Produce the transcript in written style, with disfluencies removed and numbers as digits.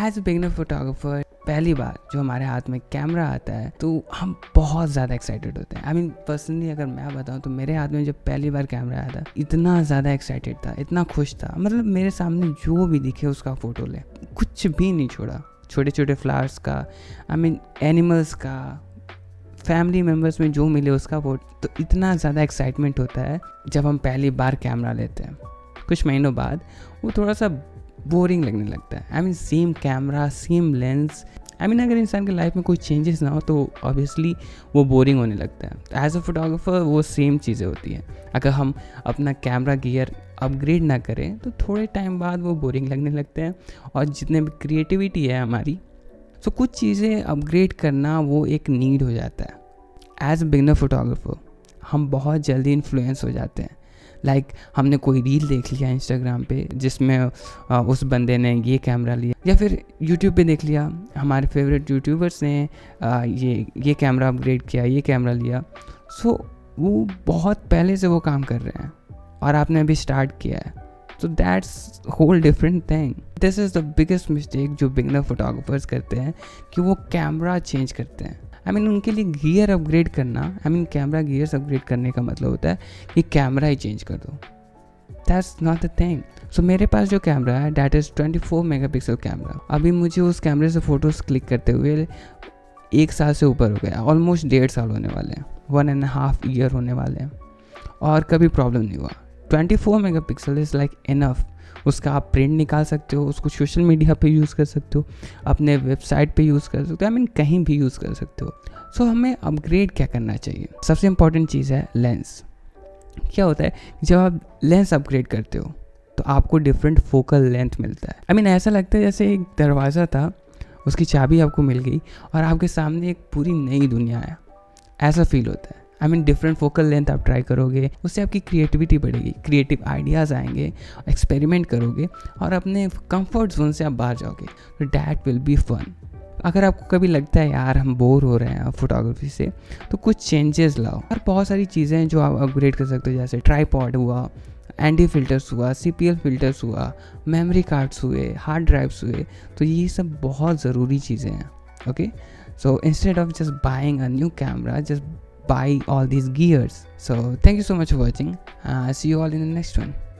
As a beginner photographer पहली बार जो हमारे हाथ में कैमरा आता है तो हम बहुत ज़्यादा एक्साइटेड होते हैं। आई मीन पर्सनली अगर मैं बताऊं तो मेरे हाथ में जब पहली बार कैमरा आया था इतना ज़्यादा एक्साइटेड था, इतना खुश था, मतलब मेरे सामने जो भी दिखे उसका फ़ोटो ले, कुछ भी नहीं छोड़ा। छोटे छोटे फ्लावर्स का, आई मीन एनिमल्स का, फैमिली मेम्बर्स में जो मिले उसका फ़ोटो। तो इतना ज़्यादा एक्साइटमेंट होता है जब हम पहली बार कैमरा लेते हैं। कुछ महीनों बाद वो थोड़ा सा बोरिंग लगने लगता है। I mean same camera, same lens, I mean अगर इंसान के लाइफ में कोई चेंजेस ना हो तो ऑब्वियसली वो बोरिंग होने लगता है। एज अ फोटोग्राफर वो सेम चीज़ें होती हैं। अगर हम अपना कैमरा गियर अपग्रेड ना करें तो थोड़े टाइम बाद वो बोरिंग लगने लगते हैं। और जितने भी क्रिएटिविटी है हमारी, तो कुछ चीज़ें अपग्रेड करना वो एक नीड हो जाता है। एज अ बिगिनर फोटोग्राफर हम बहुत जल्दी इन्फ्लुएंस हो जाते हैं। लाइक हमने कोई रील देख लिया इंस्टाग्राम पे जिसमें उस बंदे ने ये कैमरा लिया, या फिर यूट्यूब पे देख लिया हमारे फेवरेट यूट्यूबर्स ने ये कैमरा अपग्रेड किया, ये कैमरा लिया। सो वो बहुत पहले से वो काम कर रहे हैं और आपने अभी स्टार्ट किया है, तो that's whole different thing. This is the biggest mistake जो बिगिनर फोटोग्राफर्स करते हैं कि वो कैमरा चेंज करते हैं। आई मीन उनके लिए गियर अपग्रेड करना, I mean camera gears upgrade करने का मतलब होता है कि कैमरा ही चेंज कर दो। That's not a thing. So मेरे पास जो कैमरा है डैट इज़ 24 मेगापिक्सल कैमरा। अभी मुझे उस कैमरे से फ़ोटोज़ क्लिक करते हुए 1 साल से ऊपर हो गया, ऑलमोस्ट 1.5 साल होने वाले हैं, 1.5 ईयर होने वाले हैं, और कभी प्रॉब्लम नहीं हुआ। 24 मेगापिक्सल इज़ लाइक इनफ। उसका आप प्रिंट निकाल सकते हो, उसको सोशल मीडिया पे यूज़ कर सकते हो, अपने वेबसाइट पे यूज़ कर सकते हो, आई मीन कहीं भी यूज़ कर सकते हो। सो हमें अपग्रेड क्या करना चाहिए? सबसे इम्पॉर्टेंट चीज़ है लेंस। क्या होता है जब आप लेंस अपग्रेड करते हो तो आपको डिफरेंट फोकल लेंथ मिलता है। आई मीन ऐसा लगता है जैसे एक दरवाज़ा था, उसकी चाबी आपको मिल गई और आपके सामने एक पूरी नई दुनिया है, ऐसा फील होता है। I mean different focal length आप ट्राई करोगे, उससे आपकी क्रिएटिविटी बढ़ेगी, क्रिएटिव आइडियाज़ आएंगे, एक्सपेरिमेंट करोगे और अपने कंफर्ट जोन से आप बाहर जाओगे, तो डैट विल बी फन। अगर आपको कभी लगता है यार हम बोर हो रहे हैं फोटोग्राफी से, तो कुछ चेंजेस लाओ। और बहुत सारी चीज़ें हैं जो आप अपग्रेड कर सकते हो, जैसे ट्राईपॉड हुआ, एंटी फिल्टर्स हुआ, CPL फिल्टर्स हुआ, मेमोरी कार्ड्स हुए, हार्ड ड्राइव्स हुए। तो ये सब बहुत ज़रूरी चीज़ें हैं। Okay, so instead of just buying a new camera, just buy all these gears. So thank you so much for watching. See you all in the next one.